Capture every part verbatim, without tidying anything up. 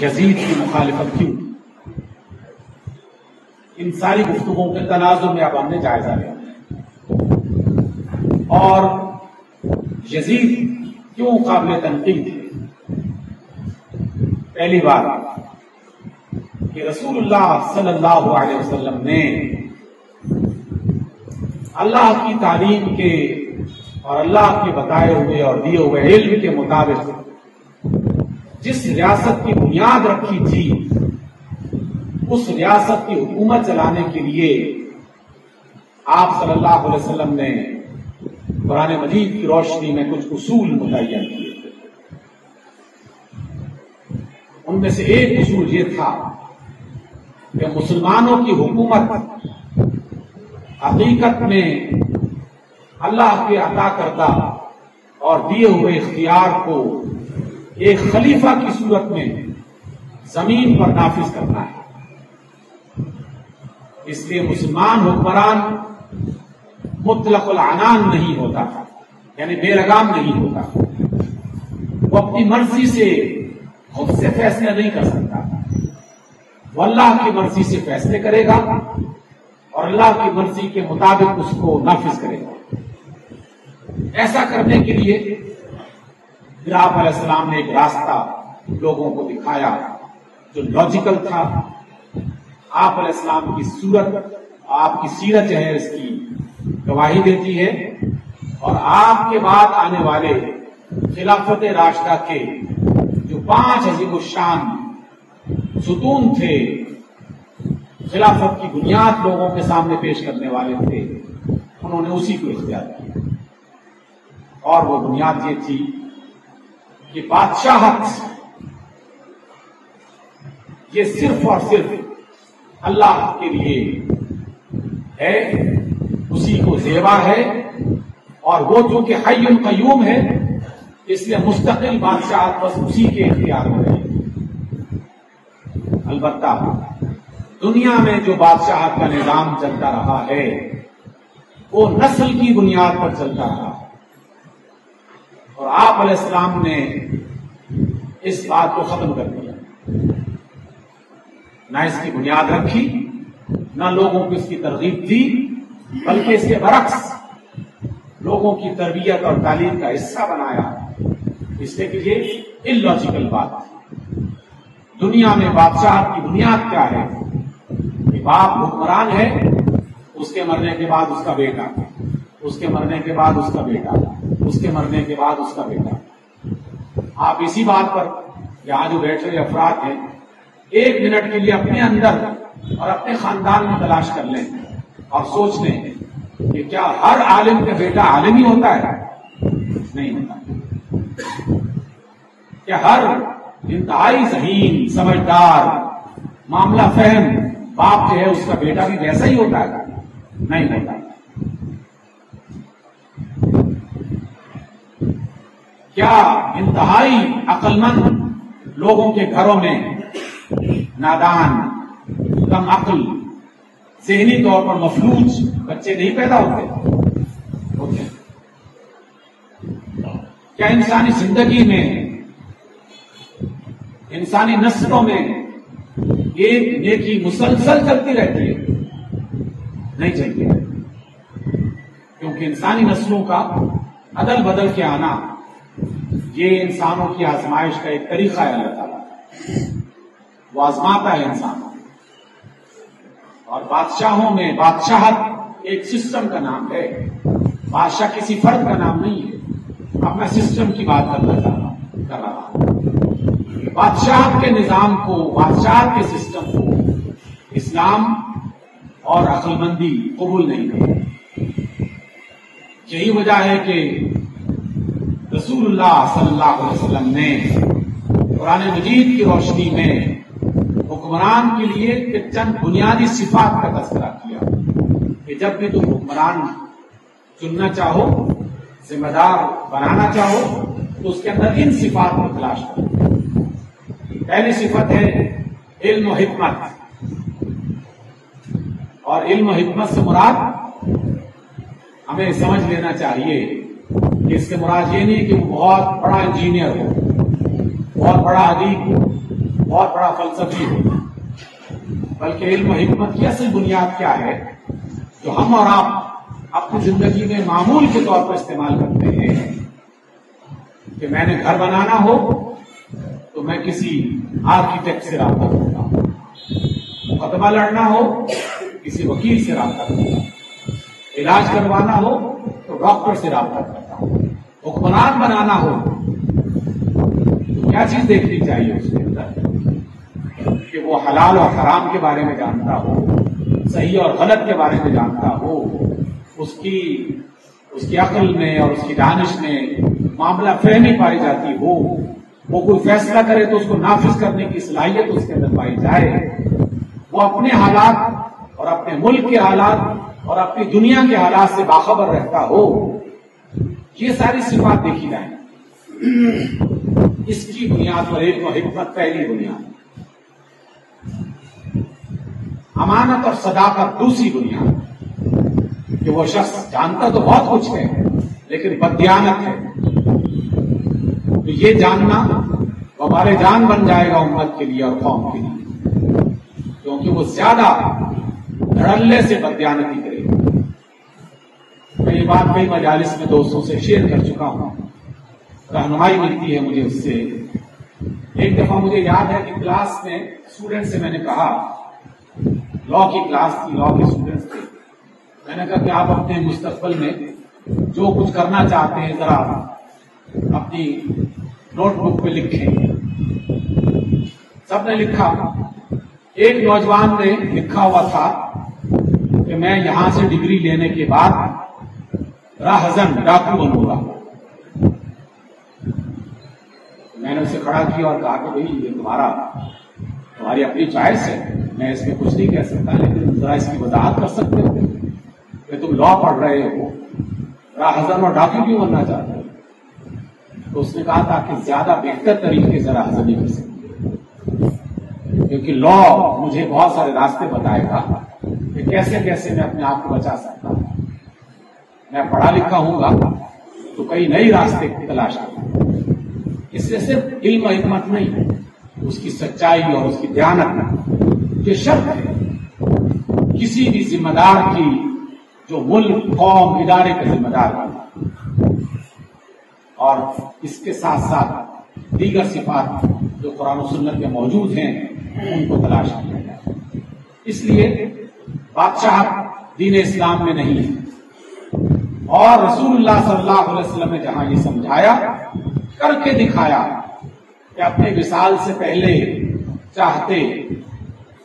Yazid की मुखालिफत क्यों? इन सारी गुफ्तगू के तनाजुर में अब हमने जायजा लिया और यजीद क्यों काबिल तनकीद है। पहली बार कि रसूलुल्लाह सल्लल्लाहु अलैहि वसल्लम ने अल्लाह की तालीम के और अल्लाह के बताए हुए और दिए हुए इल्म के मुताबिक जिस रियासत की बुनियाद रखी थी उस रियासत की हुकूमत चलाने के लिए आप सल्लल्लाहु अलैहि वसल्लम ने कुरान मजीद की रोशनी में कुछ उसूल मुतय्यन किए थे। उनमें से एक उसूल ये था कि मुसलमानों की हुकूमत हकीकत में अल्लाह के अता करदा और दिए हुए इख्तियार को एक खलीफा की सूरत में जमीन पर नाफिज करना है। इसलिए मुसलमान हुक्मरान मुतलकुल अनान नहीं होता था, यानी बेलगाम नहीं होता, वो अपनी मर्जी से खुद से फैसले नहीं कर सकता, वो अल्लाह की मर्जी से फैसले करेगा और अल्लाह की मर्जी के मुताबिक उसको नाफिज करेगा। ऐसा करने के लिए आप अलैहिस्सलाम ने एक रास्ता लोगों को दिखाया जो लॉजिकल था। आप अलैहिस्सलाम की सूरत, आपकी सीरत है, इसकी गवाही देती है और आपके बाद आने वाले खिलाफत राशिदा के जो पांच अज़ीमुश्शान सुतून थे, खिलाफत की बुनियाद लोगों के सामने पेश करने वाले थे, उन्होंने उसी को इख्तियार किया। और वो बुनियाद ये थी कि बादशाहत ये सिर्फ और सिर्फ अल्लाह के लिए है, उसी को सेवा है और वो जो कि हय्युल क़य्यूम है, इसलिए मुस्तकिल बादशाहत बस उसी के इख्तियार में है। अलबत्ता दुनिया में जो बादशाहत का निजाम चलता रहा है वो नस्ल की बुनियाद पर चलता रहा है और आप अलैहिस्सलाम ने इस बात को खत्म कर दिया। ना इसकी बुनियाद रखी, ना लोगों को इसकी तरगीब दी, बल्कि इसके बरक्स लोगों की तरबियत और तालीम का हिस्सा बनाया। इसलिए कि ये इलॉजिकल बात है। दुनिया में बादशाह की बुनियाद क्या है कि बाप हुक्मरान है, उसके मरने के बाद उसका बेटा, उसके मरने के बाद उसका बेटा, उसके मरने के बाद उसका बेटा। आप इसी बात पर यहां जो बैठे हुए अफराद हैं एक मिनट के लिए अपने अंदर और अपने खानदान में तलाश कर लें और सोच लें कि क्या हर आलिम का बेटा आलिम ही होता है? नहीं होता। क्या हर इंतहाई ज़हीन समझदार मामला फहम बाप जो है उसका बेटा भी वैसा ही होता है? नहीं होता। क्या इंतहाई अक्लमंद लोगों के घरों में नादान, कम अक्ल, ज़हनी तौर पर मफलूज बच्चे नहीं पैदा होते होते क्या इंसानी जिंदगी में, इंसानी नस्लों में एक नेकी मुसलसल चलती रहती है? नहीं चलती, क्योंकि इंसानी नस्लों का अदल बदल के आना ये इंसानों की आजमाइश का एक तरीका है। अल्लाह ताला वो आजमाता है इंसानों और बादशाहों में बादशाहत एक सिस्टम का नाम है। बादशाह किसी फर्द का नाम नहीं है, अपना सिस्टम की बात करना कर रहा है। बादशाहत के निजाम को, बादशाहत के सिस्टम को इस्लाम और अक्लमंदी कबूल नहीं करती। यही वजह है कि रसूलुल्लाह सल्लल्लाहु अलैहि वसल्लम ने कुरान मजीद की रोशनी में हुक्मरान के लिए एक चंद बुनियादी सिफात का तस्करा किया कि जब भी तुम हुक्मरान चुनना चाहो, जिम्मेदार बनाना चाहो, तो उसके अंदर इन सिफात को तलाश करो। पहली सिफत है इल्म और हिकमत। और इल्म और हिकमत से मुराद हमें समझ लेना चाहिए, इससे मुराद ये नहीं कि वो बहुत बड़ा इंजीनियर हो, बहुत बड़ा अदीब हो, बहुत बड़ा फलसफी हो, बल्कि इल्म हिम्मत की असल बुनियाद क्या है जो हम और आप अपनी जिंदगी में मामूल के तौर पर इस्तेमाल करते हैं। कि मैंने घर बनाना हो तो मैं किसी आर्किटेक्ट से रब्ता करता हूँ, मुकदमा लड़ना हो किसी वकील से रब्ता करता हूँ, इलाज करवाना हो तो डॉक्टर से रब्ता करता हूँ, हुक्मरान बनाना हो तो क्या चीज देखनी चाहिए उसके अंदर कि वो हलाल और हराम के बारे में जानता हो, सही और गलत के बारे में जानता हो, उसकी उसकी अक्ल में और उसकी दानिश में मामला फहमी पाई जाती हो, वो कोई फैसला करे तो उसको नाफिज करने की सलाहियत उसके अंदर पाई जाए, वो अपने हालात और अपने मुल्क के हालात और अपनी दुनिया के हालात से बाखबर रहता हो, ये सारी सिफात देखी जाए। इसकी बुनियाद पर इल्म और हिकमत पहली बुनियाद, अमानत और सदाकत दूसरी बुनियाद। कि वो शख्स जानता तो बहुत कुछ है लेकिन बददियानत है, तो ये जानना हमारे जान बन जाएगा उम्मत के लिए और कौम के लिए, क्योंकि वो ज्यादा धड़ल्ले से बददियानती करेगा। मैं ये बात कई मजालिस में दोस्तों से शेयर कर चुका हूं, रहनुमाई मिलती है मुझे उससे। एक दफा मुझे याद है कि क्लास में स्टूडेंट से मैंने कहा, लॉ की क्लास थी, लॉ के स्टूडेंट्स थे, मैंने कहा कि आप अपने मुस्तकबिल में जो कुछ करना चाहते हैं जरा अपनी नोटबुक पे लिखें। सबने लिखा। एक नौजवान ने लिखा हुआ था कि मैं यहां से डिग्री लेने के बाद राहजन डाकू बनूंगा। मैंने उसे खड़ा किया और कहा कि भाई ये तुम्हारा तुम्हारी अपनी चॉइस है, मैं इसमें कुछ नहीं कह सकता, लेकिन जरा इसकी वजाहत कर सकते हो कि तुम लॉ पढ़ रहे हो, राहजन और डाकू क्यों बनना चाहते हो? तो उसने कहा था कि ज्यादा बेहतर तरीके से राहजनी कर सकते, क्योंकि लॉ मुझे बहुत सारे रास्ते बताएगा कि कैसे कैसे मैं अपने आप को बचा सकता हूं। मैं पढ़ा लिखा हूंगा तो कई नई रास्ते तलाश करूंगा। इससे सिर्फ इल्म और हिकमत नहीं है, उसकी सच्चाई और उसकी दयानत। ये शर्त है किसी भी जिम्मेदार की जो मुल्क, कौम, इदारे का जिम्मेदार है। और इसके साथ साथ दीगर सिफात जो कुरान और सुन्नत में मौजूद हैं उनको तलाश किया जाए। इसलिए बादशाह दीन इस्लाम में नहीं है, और रसूलुल्लाह सल्लल्लाहु अलैहि वसल्लम ने जहां ये समझाया करके दिखाया कि अपने विसाल से पहले चाहते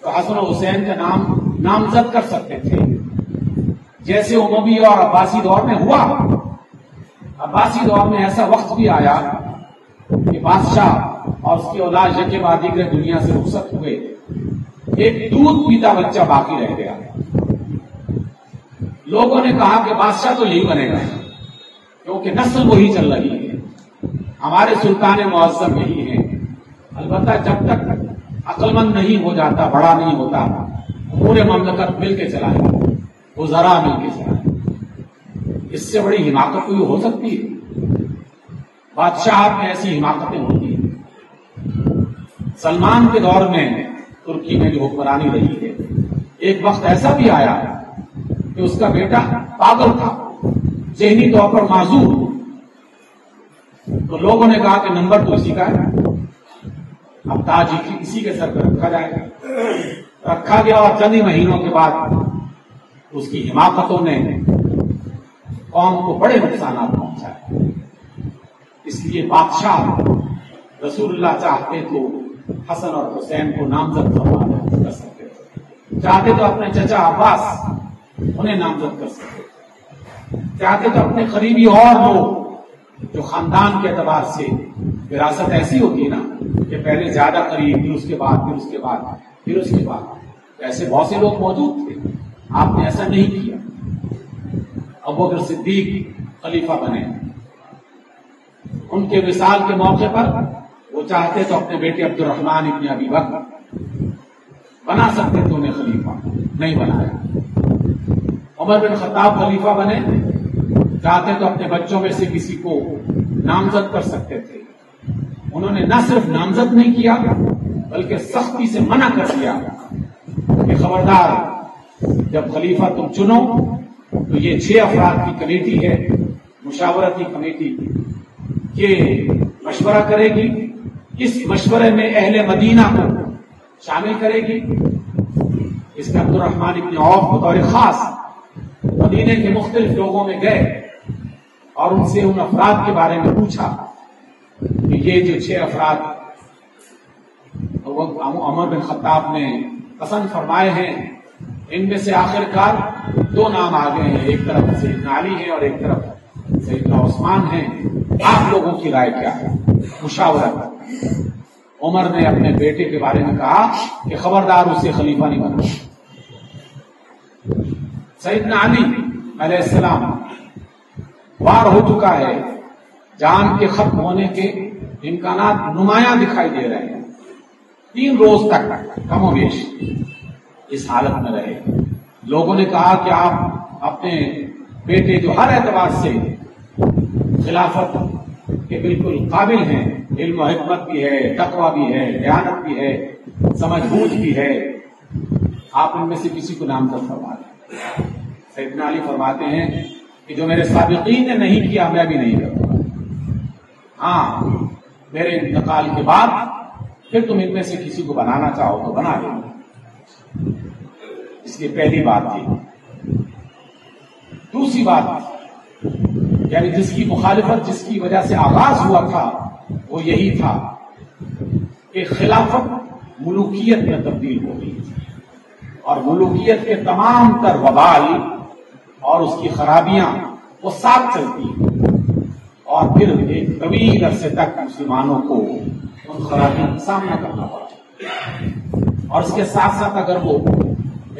तो हसन हुसैन का नाम नामजद कर सकते थे, जैसे उमवी और अब्बासी दौर में हुआ। अब्बासी दौर में ऐसा वक्त भी आया कि बादशाह और उसकी औलाद यके बाद दीगरे दुनिया से रुखसत हुए, एक दूध पीता बच्चा बाकी रह गया। लोगों ने कहा कि बादशाह तो यही बनेगा क्योंकि नस्ल वही चल रही है, हमारे सुल्तान मुअज़्ज़म यही है। अलबत्ता जब तक अक्लमंद नहीं हो जाता, बड़ा नहीं होता, पूरे ममलकत मिलके चलाए, वज़रा मिलके चलाए, इससे बड़ी हिमाकत कोई हो सकती है? बादशाह में ऐसी हिमाकतें होती है। सलमान के दौर में तुर्की में जो हुक्मरानी रही है, एक वक्त ऐसा भी आया कि उसका बेटा पागल था, जहनी तौर पर माजूर, तो लोगों ने कहा कि नंबर तो इसी का है, अब ताज इसी के सर पर रखा जाएगा। रखा गया और चंद ही महीनों के बाद उसकी हिमाकतों ने कौम को बड़े नुकसान पहुंचाए। इसलिए बादशाह रसूलुल्लाह चाहते तो हसन और हुसैन को नामजद कर सकते थे, चाहते तो अपने चचा अब्बास उन्हें नामजद कर सकते, चाहते तो अपने करीबी और लोग जो खानदान के एतबार से विरासत ऐसी होती है ना कि पहले ज्यादा करीब, फिर उसके बाद फिर उसके बाद फिर उसके बाद, ऐसे बहुत से लोग मौजूद थे। आपने ऐसा नहीं किया। अबू बकर सिद्दीक खलीफा बने, उनके विसाल के मौके पर वो चाहते तो अपने बेटे अब्दुर्रहमान इब्न अबी बकर बना सकते थे, उन्हें खलीफा नहीं बनाया। उमर बिन खत्ताब खलीफा बने, चाहते तो अपने बच्चों में से किसी को नामजद कर सकते थे, उन्होंने न सिर्फ नामजद नहीं किया बल्कि सख्ती से मना कर दिया कि खबरदार, जब खलीफा तुम चुनो तो ये छह अफराद की कमेटी है, मुशावरती कमेटी, ये मशवरा करेगी, इस मशवरे में अहले मदीना को शामिल करेगी। इसमें अब्दुर्रहमान इब्न औफ बतौर खास मदीने के मुख्तलिफ लोगों में गए और उनसे उन अफराद के बारे में पूछा कि ये जो छह अफराद उमर बिन खत्ताब ने पसंद फरमाए हैं, इनमें से आखिरकार दो नाम आ गए हैं, एक तरफ सैयदना अली है और एक तरफ सैयदना उस्मान है, आप लोगों की राय क्या है? मुशावरत। उमर ने अपने बेटे के बारे में कहा कि खबरदार उसे खलीफा नहीं बना। सैयदना अली अलैहिस्सलाम वार हो चुका है, जान के खत्म होने के इम्कानात नुमाया दिखाई दे रहे हैं, तीन रोज तक कमोबेश इस हालत में रहे। लोगों ने कहा कि आप अपने बेटे जो हर एतबार से खिलाफत के बिल्कुल काबिल हैं, इल्म हिकमत भी है, तकवा भी है, दयानत भी है, समझबूझ भी है, आप इनमें से किसी को नामजद फरमा दें। सैयदना अली फरमाते हैं कि जो मेरे साबिक़ीन ने नहीं किया मैं भी नहीं करूँगा, हाँ मेरे इंतकाल के बाद फिर तुम इनमें से किसी को बनाना चाहो तो बना लेना। इसलिए पहली बात थी। दूसरी बात, यानी जिसकी मुखालिफत जिसकी वजह से आगाज हुआ था वो यही था कि खिलाफत मुलूकियत में तब्दील हो गई और मुलूकियत के तमाम तर वबाल और उसकी खराबियां वो साथ चलती और फिर एक तवील अरसे तक मुसलमानों को उन खराबियों का सामना करना पड़ा। और इसके साथ साथ अगर वो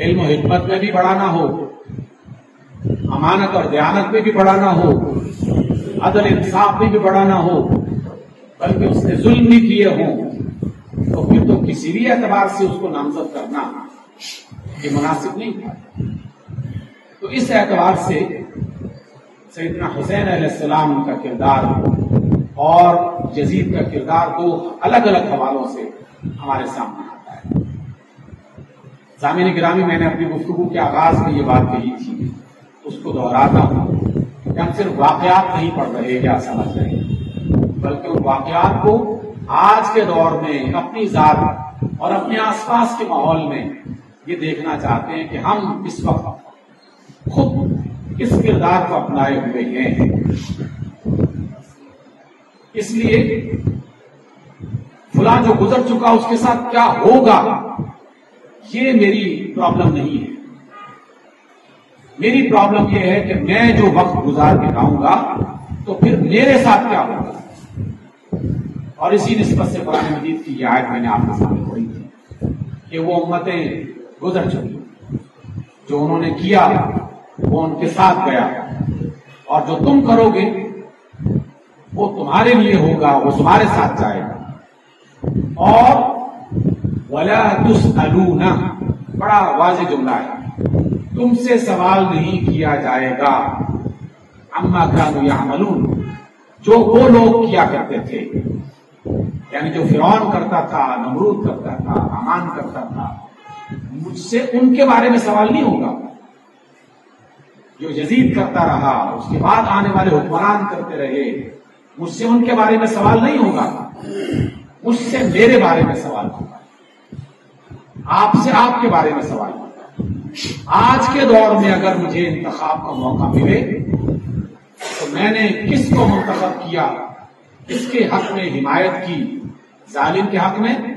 इल्म हिकमत में भी बढ़ाना हो, अमानत और दयानत में भी बढ़ाना हो, अदल इंसाफ में भी बढ़ाना हो, बल्कि उसने जुल्म भी किए हों, तो फिर तो किसी भी एतबार से उसको नामजद करना ये मुनासिब नहीं था। तो इस एतबार से सैयदना हुसैन अलैहिस्सलाम का किरदार और यजीद का किरदार दो अलग अलग हवालों से हमारे सामने आता है। ज़ामिन गिरामी, मैंने अपनी गुफ्तगू के आगाज में ये बात कही थी, उसको दोहराता हूं कि हम सिर्फ वाकयात नहीं पढ़ रहे या समझ रहे, बल्कि उन वाकयात को आज के दौर में अपनी जात और अपने आसपास के माहौल में ये देखना चाहते हैं कि हम इस वक्त खुद इस किरदार को अपनाए हुए हैं। इसलिए फुला जो गुजर चुका उसके साथ क्या होगा ये मेरी प्रॉब्लम नहीं है। मेरी प्रॉब्लम यह है कि मैं जो वक्त गुजार के आऊंगा तो फिर मेरे साथ क्या होगा। और इसी निस्बत से कुरान मजीद की यह आयत मैंने आपके सामने पढ़ी थी कि वो उम्मतें गुजर चुकी, जो उन्होंने किया वो उनके साथ गया, और जो तुम करोगे वो तुम्हारे लिए होगा, वो तुम्हारे साथ जाएगा। और वला तुस्अलूना, बड़ा वाज़ेह जुमला है, तुमसे सवाल नहीं किया जाएगा अम्मा कानू यअमलून, जो वो लोग किया करते थे, यानी जो फिरौन करता था, नमरूद करता था, आमान करता था, मुझसे उनके बारे में सवाल नहीं होगा। जो यजीद करता रहा, उसके बाद आने वाले हुक्मरान करते रहे, मुझसे उनके बारे में सवाल नहीं होगा, मुझसे मेरे बारे में सवाल होगा, आपसे आपके बारे में सवाल होगा। आज के दौर में अगर मुझे इंतखाब का मौका मिले तो मैंने किसको मुंतखब किया, किसके हक में हिमायत की, जालिम के हक में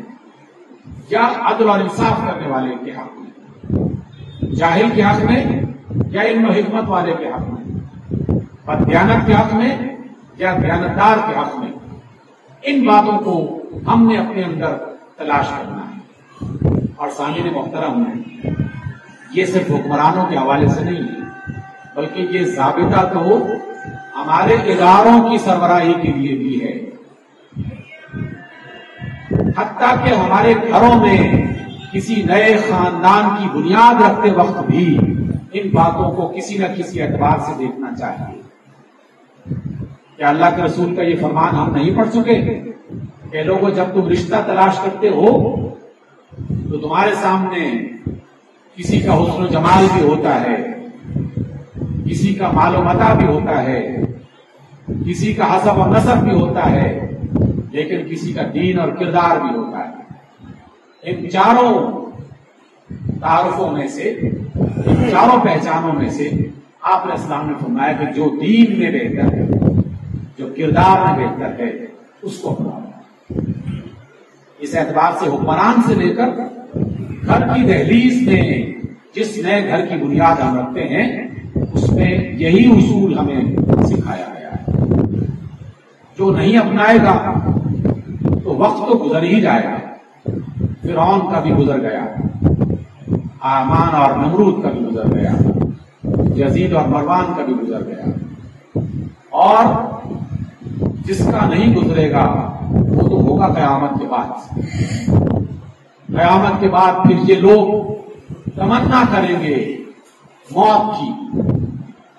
या अदल और इंसाफ करने वाले के हक में, जाहिल के हक में या इल्म हिकमत वाले के हक में, बदयानत के हक में या दयानतदार के हक में। इन बातों को हमने अपने अंदर तलाश करना है। और सामने मोहतरम है, ये सिर्फ हुक्मरानों के हवाले से नहीं है, बल्कि ये ज़ाबिता तो हमारे इदारों की सरबराही के लिए भी है, हत्ता कि हमारे घरों में किसी नए खानदान की बुनियाद रखते वक्त भी इन बातों को किसी न किसी एतबार से देखना चाहिए। क्या अल्लाह के रसूल का ये फरमान हम नहीं पढ़ चुके, लोगों जब तुम रिश्ता तलाश करते हो तो तुम्हारे सामने किसी का हुस्न जमाल भी होता है, किसी का मालूमता भी होता है, किसी का हसब और नसब भी होता है, लेकिन किसी का दीन और किरदार भी होता है। इन चारों तारुफों में से, इन चारों पहचानों में से आपने इस्लाम ने फरमाया कि जो दीन में बेहतर है, जो किरदार में बेहतर है, उसको अपनाओ। इस एतबार से हुक्मरान से लेकर घर की दहलीज में, जिस नए घर की बुनियाद हम रखते हैं, उसमें यही उसूल हमें सिखाया गया है। जो नहीं अपनाएगा तो वक्त तो गुजर ही जाएगा। फिरौन का भी गुजर गया, आमान और नमरूद का भी गुजर गया, यजीद और मरवान का भी गुजर गया, और जिसका नहीं गुजरेगा वो तो होगा कयामत के बाद। कयामत के बाद फिर ये लोग तमन्ना करेंगे मौत की,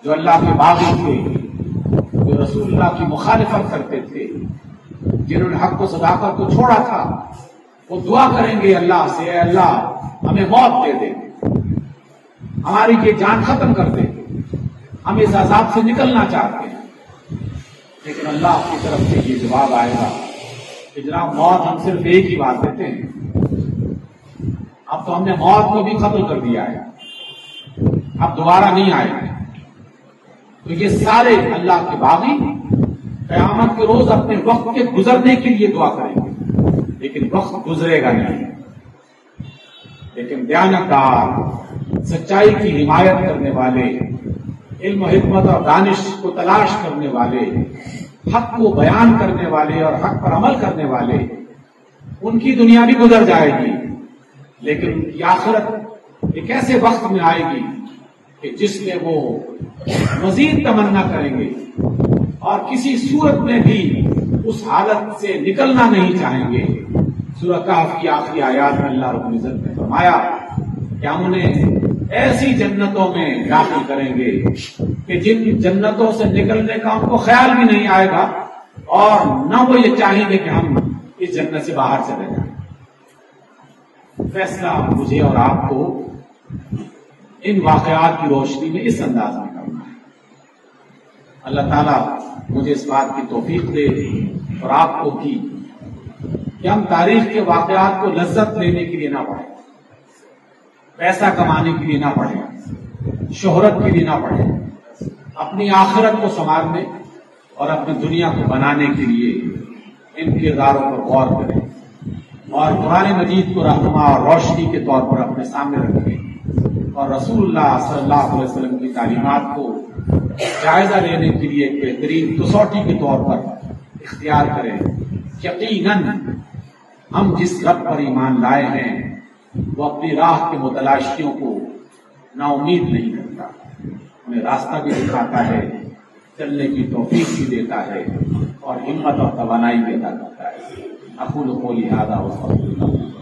जो अल्लाह के बागी थे, जो रसूलुल्लाह की मुखालिफत करते थे, जिन्होंने हक को सदाकत को छोड़ा था, वो दुआ करेंगे अल्लाह से, अल्लाह हमें मौत दे दे, हमारी ये जान खत्म कर दे, हम इस अजाब से निकलना चाहते हैं। लेकिन अल्लाह की तरफ से ये जवाब आएगा कि जनाब, मौत हम सिर्फ एक ही बात देते हैं, अब तो हमने मौत को भी खत्म कर दिया है, अब दोबारा नहीं आएगा। तो ये सारे अल्लाह के बागी कयामत के रोज अपने वक्त के गुजरने के लिए दुआ करेंगे, लेकिन वक्त गुजरेगा नहीं। लेकिन दयानतदार, सच्चाई की हिमायत करने वाले, इल्म हिकमत और दानिश को तलाश करने वाले, हक को बयान करने वाले और हक पर अमल करने वाले, उनकी दुनिया भी गुजर जाएगी, लेकिन उनकी आखिरत एक ऐसे वक्त में आएगी कि जिसमें वो मजीद तमन्ना करेंगे और किसी सूरत में भी उस हालत से निकलना नहीं चाहेंगे। सूरह कहफ की आखिरी आयत में अल्लाह रब्बुल इज्जत ने फरमाया कि हम उन्हें ऐसी जन्नतों में दाखिल करेंगे कि जिन जन्नतों से निकलने का उनको ख्याल भी नहीं आएगा, और न वो ये चाहेंगे कि हम इस जन्नत से बाहर चले जाएं। फैसला मुझे और आपको इन वाकयात की रोशनी में इस अंदाज में करना है। अल्लाह ताला मुझे इस बात की तौफीक दे और आपको की कि हम तारीख के वाकयात को लज्जत लेने के लिए ना पड़े, पैसा कमाने के लिए ना पड़े, शोहरत के लिए ना पड़े, अपनी आखिरत को संवारने और अपनी दुनिया को बनाने के लिए इन किरदारों पर गौर करें और कुरान मजीद को रहनुमा और रोशनी के तौर पर अपने सामने रखें और रसूलुल्लाह सल्लल्लाहु अलैहि वसल्लम की तालीमात को जायजा लेने के लिए एक बेहतरीन कसौटी के तौर पर इख्तियार करें। यकीनन हम जिस रब पर ईमान लाए हैं वो अपनी राह के मुतलाशियों को नाउमीद नहीं करता, हमें रास्ता भी दिखाता है, चलने की तौफीक भी देता है और हिम्मत और तवानाई भी अता करता है। अक़ूलु क़ौली हाज़ा व अस्तग़फ़िरुल्लाह।